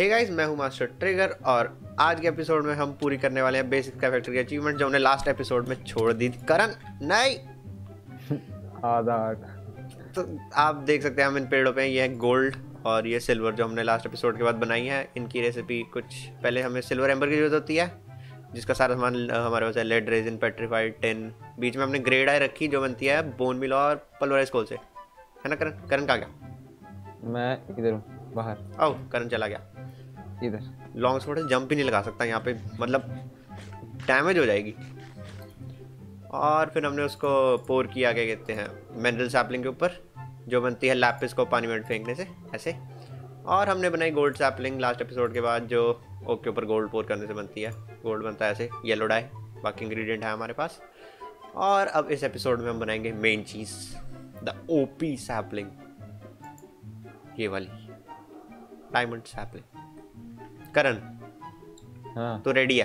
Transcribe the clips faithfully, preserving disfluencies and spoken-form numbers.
Hey guys, मैं हूं master trigger और आज के एपिसोड में हम पूरी करने वाले हैं बेसिक का फैक्ट्री अचीवमेंट जो हमने लास्ट एपिसोड में छोड़ दी थी। करण नहीं आधार, तो आप देख सकते हैं हम इन पेड़ों पे, ये है गोल्ड और ये सिल्वर जो हमने लास्ट एपिसोड के बाद बनाई है। इनकी रेसिपी कुछ पहले हमें सिल्वर एम्बर की जरूरत होती है जिसका सारा सामान हमारे पास है, लेड, रेजिन, पेट्रीफाइड टिन। बीच में हमने ग्रेड आई रखी जो बनती है बोन मिल और पल्वराइज कोल से, है ना करण? करण कहाँ गया? मैं इधर हूँ बाहर। आओ, करण चला गया इधर। लॉन्ग स्वॉर्ड से जंप ही नहीं लगा सकता यहाँ पे, मतलब डैमेज हो जाएगी। और फिर हमने उसको पोर किया, क्या कहते हैं, मिनरल सैपलिंग के ऊपर जो बनती है लैपिस को पानी में फेंकने से, ऐसे। और हमने बनाई गोल्ड सैपलिंग लास्ट एपिसोड के बाद जो ओक के ऊपर गोल्ड पोर करने से बनती है, गोल्ड बनता है ऐसे, येलो डाई। बाकी इंग्रेडिएंट है हमारे पास। और अब इस एपिसोड में हम बनाएंगे मेन चीज़, द ओपी सैपलिंग, ये वाली डायमंड सैपलिंग। करण, हाँ तो रेडी है?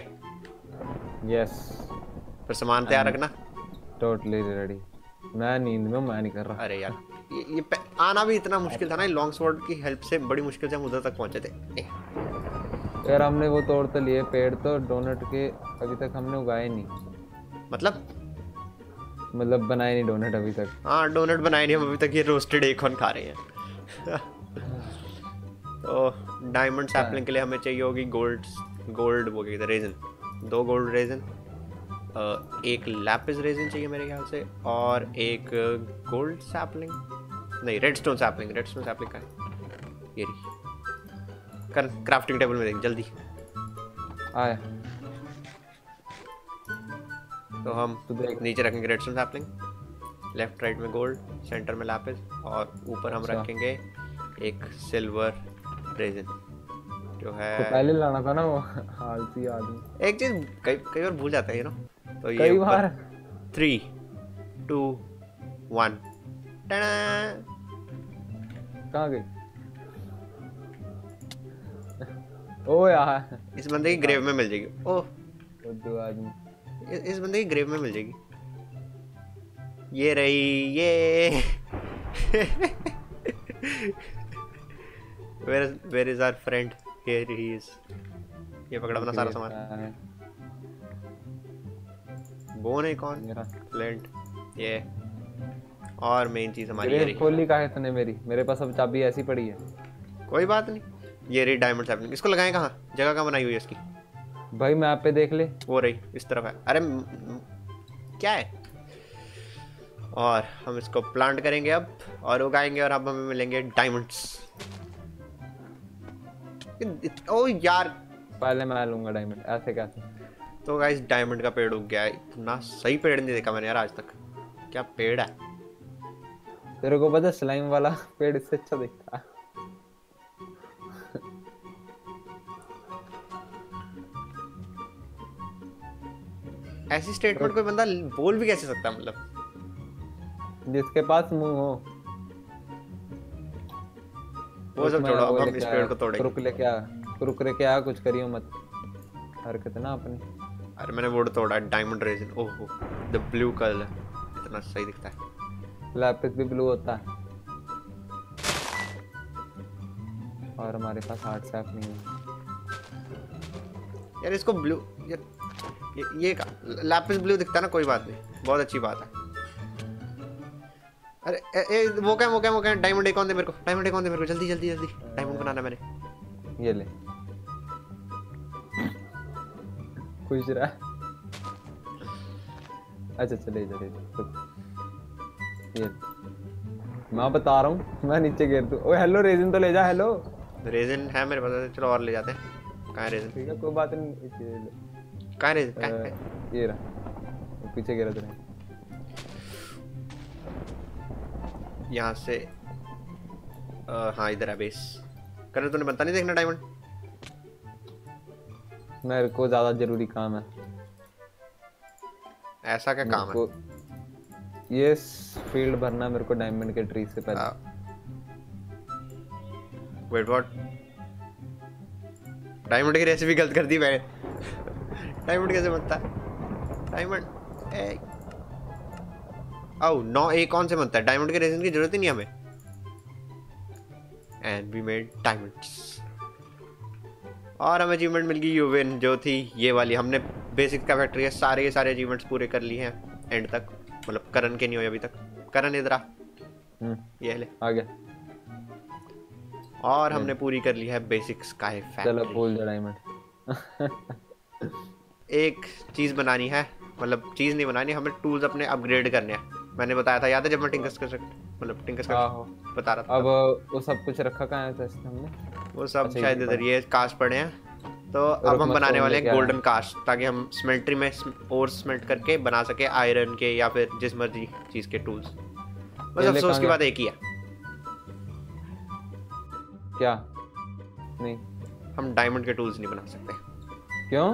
यस। पर सामान तैयार रखना। Totally ready. मैं नींद में मैं नहीं कर रहा। अरे यार, ये, ये आना भी इतना मुश्किल था ना, लॉन्ग स्वॉर्ड की हेल्प से बड़ी मुश्किल से हम उधर तक पहुंचे थे। यार हमने वो तोड़ तो लिए पेड़, तो डोनट के अभी तक हमने उगाए नहीं, मतलब मतलब बनाए नहीं डोनट अभी तक। हाँ डोनट बनाए नहीं हम अभी तक, ये रोस्टेड एकोन खा रहे हैं। तो डायमंड सैपलिंग के लिए हमें चाहिए होगी गोल्ड, गोल्ड वो कहते हैं रेजन, दो गोल्ड रेजन, एक लैपिस रेजन चाहिए मेरे ख्याल से, और एक गोल्ड सैपलिंग, नहीं रेडस्टोन सैपलिंग। रेडस्टोन सैपलिंग का है ये रही। कर क्राफ्टिंग टेबल में देख जल्दी आया तो हम नीचे रखेंगे रेडस्टोन सैपलिंग, लेफ्ट राइट में गोल्ड, सेंटर में लैपिस और ऊपर हम रखेंगे एक सिल्वर रेजिन जो है। तो पहले लाना था ना वो आलसी आदमी, एक चीज कई कई बार भूल जाता है ना। तो ये कई बार थ्री टू वन टना कहाँ गई? ओ यार इस बंदे की ग्रेव में मिल जाएगी। ओ दो आदमी इस बंदे की ग्रेव में मिल जाएगी। ये रही ये। where, where is our friend? Here he is. ये पकड़ा अपना सारा सामान। बोन आइकॉन, फ्लेंट, ये और मेन चीज हमारी ये खोली का है तने मेरी, मेरे पास अब चाबी ऐसी पड़ी है। कोई बात नहीं, ये रही डायमंड सैपलिंग। इसको लगाएं कहाँ? जगह कहाँ बनाई हुई है इसकी? भाई मैप पे देख ले, वो रही इस तरफ है। अरे क्या है? और हम इसको प्लांट करेंगे अब और उगाएंगे और अब हमें मिलेंगे डायमंड्स। ओ यार पहले मैं लूंगा डायमंड, ऐसे कैसे? तो गाइस डायमंड का पेड़ उग गया है। इतना सही पेड़ नहीं देखा मैंने यार आज तक। क्या पेड़ है? तेरे को पता स्लाइम वाला पेड़ इससे अच्छा दिखता है। ऐसी स्टेटमेंट कोई बंदा बोल भी कैसे सकता है, मतलब जिसके पास मुंह हो वो सब छोड़ो। अब हम इस पेड़ को तोड़ेंगे। रुक ले, क्या रुक रे, क्या कुछ करियो मत हरकत ना अपनी। अरे मैंने वो तोड़ा डायमंड रेजिन। ओहो द ब्लू कलर इतना सही दिखता है। लैपिस भी ब्लू होता है और हमारे पास हार्ट सैप नहीं है यार। इसको ब्लू यार ये, ये लैपिस ब्लू दिखता ना, कोई बात नहीं, बहुत अच्छी बात है। अरे ए, ए, वो क्या वो क्या वो क्या डायमंड एक दे मेरे को, डायमंड एक दे मेरे को, जल्दी जल्दी जल्दी डायमंड बनाना मैंने। ये ले खुश रहा। अच्छा चले इधर इधर, ये मैं बता रहा हूँ मैं नीचे गिर दूँ। ओए हेलो रेजिन तो ले जा। हेलो रेजिन है मेरे पास, चलो और ले जाते हैं। कहाँ रेजिन? ठीक है कोई बात नहीं। कहाँ रे? ये रहा, पीछे गिरा था। यहाँ से आ, हाँ इधर है बेस। करण तूने बनता नहीं देखना डायमंड? मेरे को ज्यादा जरूरी काम है। ऐसा क्या काम है? ये फील्ड भरना मेरे को डायमंड के ट्री से पहले। Wait what? डायमंड की रेसिपी गलत कर दी मैंने। डायमंड कैसे बनता है? डायमंड आओ नौ ए कौन से बनता है? डायमंड के रेजिन की जरूरत ही नहीं हमें। And we made diamonds. और हमें अचीवमेंट मिल गई यूवेन जो थी ये वाली। हमने बेसिक का फैक्ट्री है सारे के सारे अचीवमेंट्स पूरे कर लिए हैं एंड तक, मतलब करण के नहीं हुए अभी तक। करण इधर आ, ये ले आ गया। और हमने पूरी कर ली है बेसिक्स का है फैक्ट्री। चलो बोल दो डायमंड। एक चीज़ बनानी है, मतलब चीज़ नहीं बनानी, हमें टूल्स अपने अपग्रेड करने हैं। मैंने बताया था, याद है जब मैं टिंकर्स कर मतलब टिंकर्स कर बता रहा था। अब वो सब कुछ रखा कहाँ है हमने? वो सब अच्छा शायद इधर ये कास्ट पड़े हैं। तो अब हम बनाने वाले हैं गोल्डन कास्ट, ताकि हम स्मेल्ट्री में और स्मेल्ट करके बना सके आयरन के या फिर जिस मर्जी चीज़ के टूल्स। मतलब अफसोस की बात एक ही है क्या, नहीं हम डायमंड के टूल्स नहीं बना सकते। क्यों?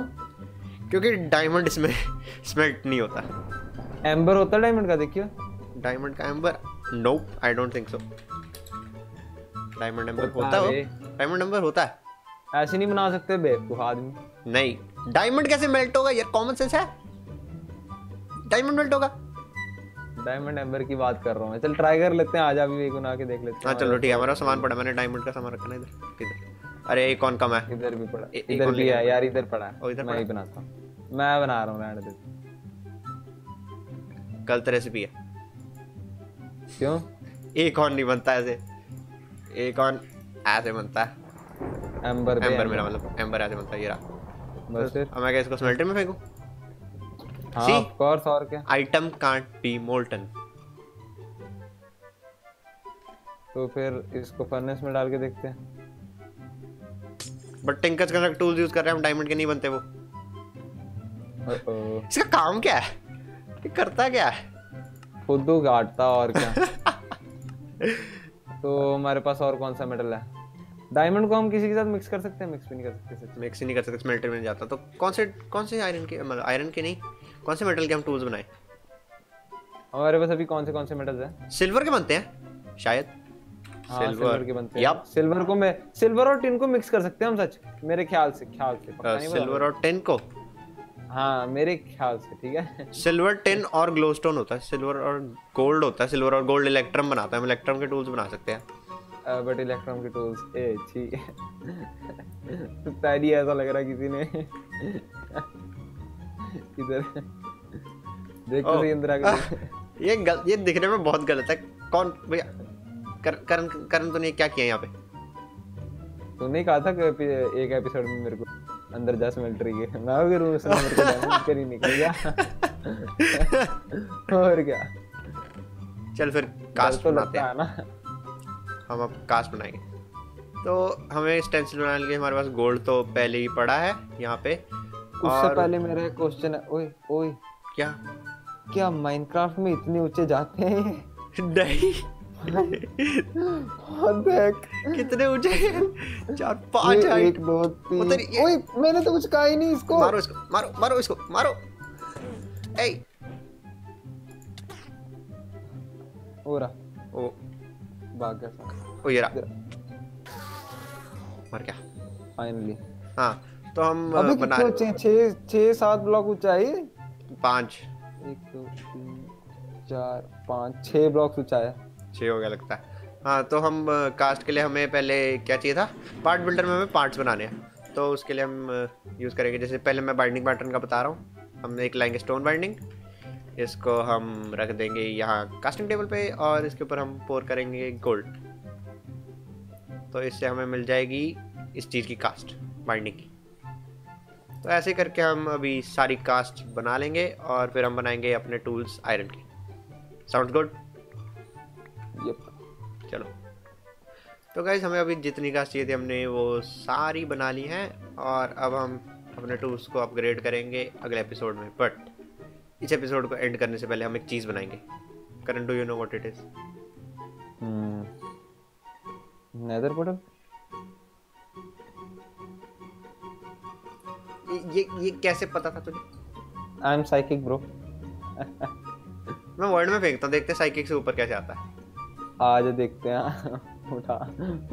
क्योंकि डायमंड इसमें स्मेल्ट नहीं होता। एम्बर होता है डायमंड का, देखियो डायमंड का ember. Nope, I don't think so. Diamond ember होता है, डायमंड एम्बर होता है। ऐसे नहीं बना सकते बेवकूफ आदमी। नहीं, डायमंड कैसे मेल्ट होगा यार, कॉमन सेंस है? डायमंड मेल्ट होगा? डायमंड एम्बर की बात कर रहा हूं मैं। चल ट्राई कर लेते हैं, आज अभी एक बना के देख लेते हैं। हां चलो ठीक है, हमारा सामान पड़ा। मैंने डायमंड का सामान रखा है इधर। इधर अरे एक कौन कम है? इधर भी पड़ा, इधर भी है यार, इधर पड़ा है। मैं ही बनाता हूं, मैं बना रहा हूं, रहने दे। गलत रेसिपी है। क्यों? एक ऑन नहीं बनता ऐसे, एक ऑन ऐसे बनता है। एम्बर एम्बर मेरा मतलब एम्बर ऐसे बनता है। ये रहा बस। अब मैं क्या इसको स्मेल्टर में फेंकूं? हां ऑफ कोर्स, और क्या। आइटम कांट बी मोल्टन, तो फिर इसको फर्नेस में डाल के देखते हैं। बट टिंकर्स का टूल्स यूज कर रहे हैं हम, डायमंड के नहीं बनते वो। ओहो, इसका काम क्या है? करता क्या है? खुद गाटता और क्या। तो हमारे पास और कौन सा मेटल है? डायमंड को हम किसी के साथ मिक्स कर सकते हैं? मिक्स भी नहीं कर सकते। मिक्स ही नहीं कर सकते, स्मेल्टर में नहीं जाता। तो कौन से कौन से आयरन के, मतलब आयरन के नहीं, कौन से मेटल के हम टूल्स बनाए? हमारे पास अभी कौन से कौन से मेटल हैं? सिल्वर के बनते हैं शायद। हाँ, सिल्वर, सिल्वर के बनते हैं। सिल्वर को मैं सिल्वर और टिन को मिक्स कर सकते हैं हम, सच मेरे ख्याल से ख्याल से पता नहीं। सिल्वर और टिन को, हाँ मेरे ख्याल से ठीक है। सिल्वर, टिन और ग्लोस्टोन होता है। सिल्वर और गोल्ड होता है। सिल्वर और गोल्ड इलेक्ट्रम बनाता है। हम इलेक्ट्रम के टूल्स बना सकते हैं। बट इलेक्ट्रम के टूल्स ए ठीक है। तारी ऐसा लग रहा किसी ने इधर देखो तो इंदिरा का ये गल, ये दिखने में बहुत गलत है। कौन भैया? कर, करन करन तूने क्या किया यहाँ पे? तूने कहा था कि एक एपिसोड में मेरे को अंदर जा मिलिट्री के मैं भी रूम से नंबर का डायमंड कर ही निकल गया। और क्या, चल फिर कास्ट तो बनाते हैं ना हम। अब कास्ट बनाएंगे तो हमें स्टेंसिल बनाने के लिए हमारे पास गोल्ड तो पहले ही पड़ा है यहाँ पे। उससे पहले मेरा क्वेश्चन है, ओए ओए क्या क्या माइनक्राफ्ट में इतने ऊंचे जाते हैं? नहीं कितने ऊंचे हैं? चार पांच है। एक दो तीन। ओए मैंने तो कुछ कहा ही नहीं। इसको मारो, इसको मारो, मारो इसको मारो। ए ओरा ओ भाग गया साला। ओ येरा मर गया फाइनली। हां तो हम बना रहे हैं छह सात ब्लॉक ऊंचाई। पांच एक दो तीन चार पांच छह ब्लॉक ऊंचाई छः हो गया लगता है। हाँ तो हम कास्ट के लिए हमें पहले क्या चाहिए था? पार्ट बिल्डर में हमें पार्ट्स बनाने हैं, तो उसके लिए हम यूज़ करेंगे। जैसे पहले मैं बाइंडिंग पैटर्न का बता रहा हूँ। हम एक लाएंगे स्टोन बाइंडिंग, इसको हम रख देंगे यहाँ कास्टिंग टेबल पे, और इसके ऊपर हम पोर करेंगे गोल्ड। तो इससे हमें मिल जाएगी इस चीज़ की कास्ट बाइंडिंग की। तो ऐसे करके हम अभी सारी कास्ट बना लेंगे और फिर हम बनाएंगे अपने टूल्स आयरन की। Sound good? यप। चलो तो गाइस हमें अभी जितनी कास्ट चाहिए थी हमने वो सारी बना ली हैं, और अब हम अपने टूल्स को अपग्रेड करेंगे अगले एपिसोड में। बट इस एपिसोड को एंड करने से पहले हम एक चीज़ बनाएंगे। Karan do you know what it is? Nether portal. ये ये कैसे पता था तुझे? I am psychic bro. मैं वर्ड में फेंकता हूँ, देखते साइकिक से ऊपर कैसे आता है। आज देखते हैं। उठा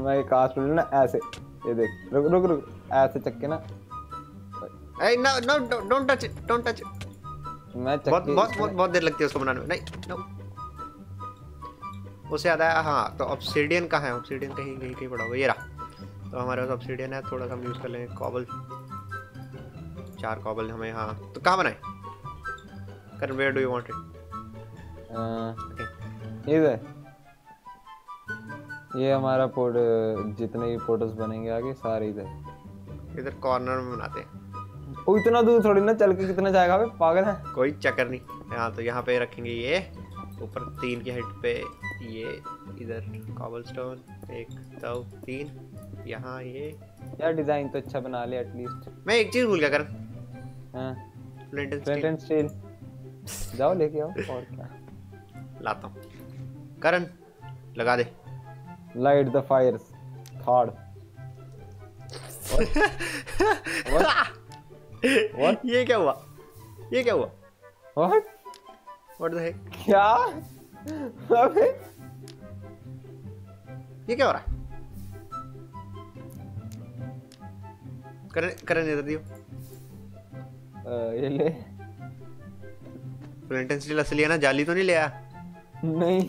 मैं कास्ट ना ऐसे, ये देख रुक रुक रुक ऐसे चक्के ना। ए no no don't touch it, don't touch it. मैं चक्के बहुत बहुत बहुत बहुत देर लगती है उसको बनाने में। नहीं नो, उसे याद आया। हाँ तो ऑब्सिडियन कहाँ है? ऑब्सिडियन कहीं कहीं कहीं पड़ा होगा। ये रहा। तो हमारे पास ऑब्सीडियन है, थोड़ा सा हम यूज़ कर लेंगे। कॉबल, चार कॉबल हमें। हाँ तो कहाँ बनाए Karan, where do you want it? इधर ये हमारा पोर्ट, जितने भी पोर्टल्स बनेंगे आगे सारे इधर इधर कॉर्नर में बनाते हैं। वो इतना दूर थोड़ी ना चल के कितना जाएगा बे, पागल है। कोई चक्कर नहीं। हाँ तो यहाँ पे रखेंगे ये ऊपर तीन की हाइट पे, ये इधर कॉबलस्टोन एक दो तीन, यहाँ ये। यार डिजाइन तो अच्छा बना ले एटलीस्ट। मैं एक चीज भूल गया कर, फ्लिंट एंड स्टील जाओ लेके आओ। और क्या लाता हूँ करन, लगा दे Light the fires, third. What? What? What? ये क्या हुआ? ये क्या हुआ? What? What the heck? क्या? अबे ये क्या हो रहा है? करन करन इधर दियो। ये ले। Flint and steel असली है ना, जाली तो नहीं ले आया? नहीं।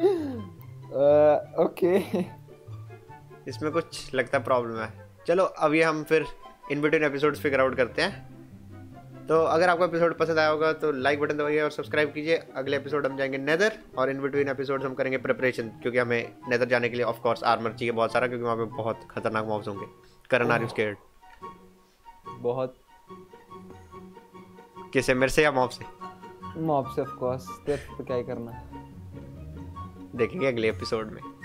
Okay uh, okay. इसमें कुछ लगता प्रॉब्लम है। चलो अब ये हम फिर in between episodes figure out करते हैं। तो अगर आपको एपिसोड पसंद आया होगा तो लाइक बटन दबाइए और सब्सक्राइब कीजिए। अगले एपिसोड हम जाएंगे नेदर, और इन बिटवीन एपिसोड्स हम करेंगे प्रिपरेशन, क्योंकि हमें नेदर जाने के लिए ऑफ कोर्स आर्मर चाहिए बहुत सारा, क्योंकि वहाँ पे बहुत खतरनाक मॉब्स होंगे। Karan are you scared? बहुत। किसे, मेरे से या मॉब से? मॉब से ऑफ कोर्स, क्या करना, देखेंगे अगले एपिसोड में।